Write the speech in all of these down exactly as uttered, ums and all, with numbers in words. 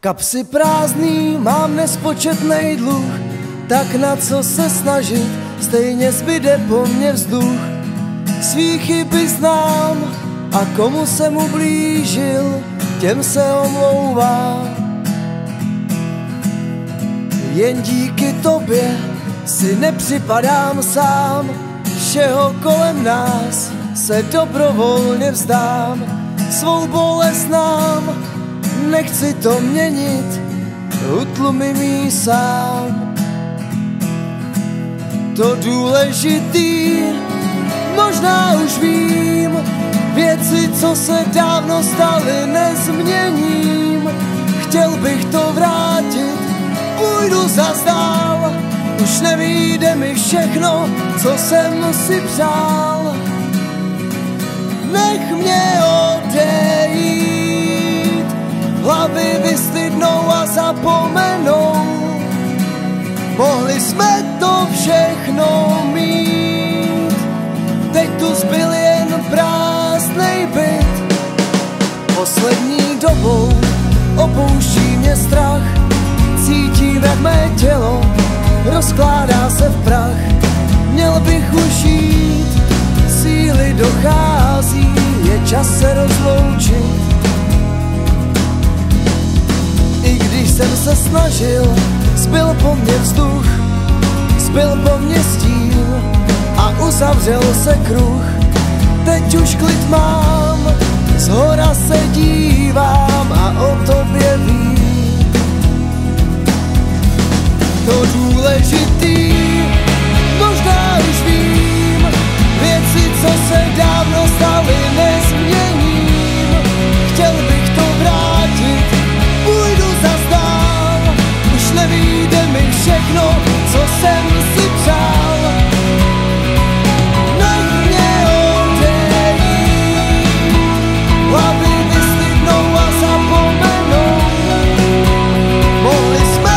Kapsy prázdný, mám nespočetnej dluh, tak na co se snažit, stejně zbyde po mně vzduch. Svý chyby znám a komu jsem ublížil, těm se omlouvám. Jen díky tobě si nepřipadám sám, všeho kolem nás se dobrovolně vzdám. Svou bolest znám, nechci to měnit, utlumím sám. To důležitý možná už vím, věci, co se dávno staly, nezměním. Chtěl bych to vrátit, půjdu zas dál, už nevyjde mi všechno, co jsem si přál. Nech mě odejít, hlavy vystydnou a zapomenou, mohli jsme to všechno mít, teď tu zbyl jen prázdnej byt. Poslední dobou opouští mě strach, cítím, jak mé tělo rozkládá se v prach. Měl bych už jít, síly dochází, je čas se rozloučit. I když jsem se snažil, zbyl po mně vzduch, zbyl po mně stíl a uzavřel se kruh. Teď už klid mám, zhora se dívám a o tobě vím. To důležitý možná už vím, věci, co se dávno staly, nezměním. Chtěl bych to vrátit, půjdu zas dál, už nevyjde mi všechno, co jsem si přál. Nech mě odejít, hlavy vystydnou a zapomenou, mohli jsme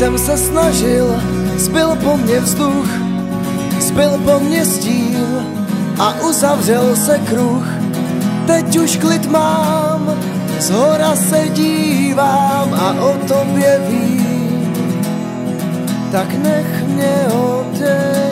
jsem se snažil, zbyl po mně vzduch, zbyl po mně stíl a uzavřel se kruh. Teď už klid mám, zhora se dívám a o tobě vím, tak nech mě odejít.